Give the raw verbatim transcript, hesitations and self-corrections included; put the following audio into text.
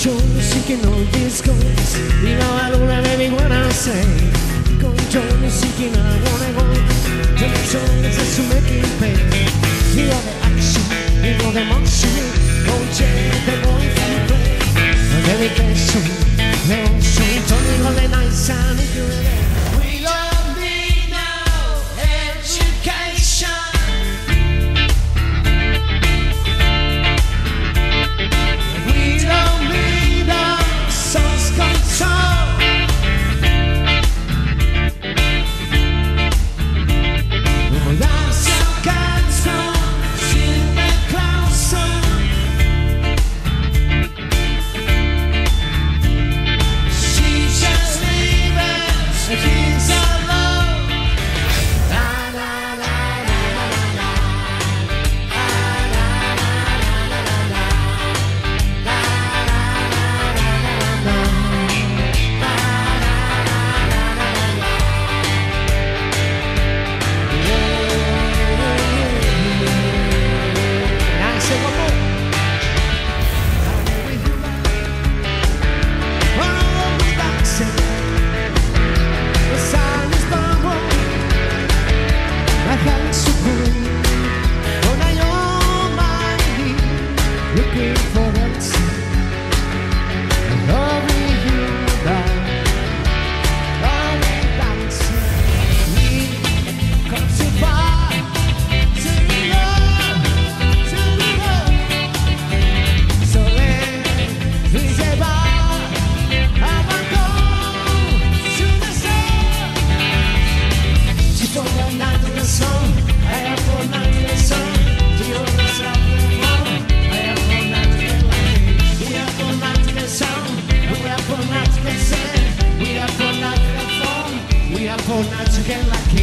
Joe, seeking all these goals. You know I don't have anyone I say. Go Joe, seeking I wanna go. Joe, just to make it pay. You know the action, you know the motion. Go Joe, the boy from the play. And every question, the ocean. Tell me all the nights I need you today. We don't need no education. Not to get lucky.